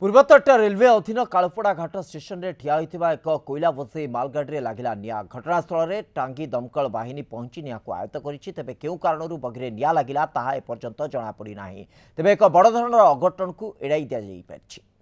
पूर्वोत्तर रेलवे अधीन कालपड़ा घाट स्टेशन में ठिया होता एक कोईला बोझेई मालगाड़ी लगला निया घटनास्थल में टांगी दमकल बाहिनी पहुंची निया को आयत्त करिछि। तेबे केउ कारणरू बगिरे निया लगला ताहा एपर्यंत जणापड़िनाही। तेबे एक बड़ धरणर अघटन को एड़ाई दिया जाई पारिछि।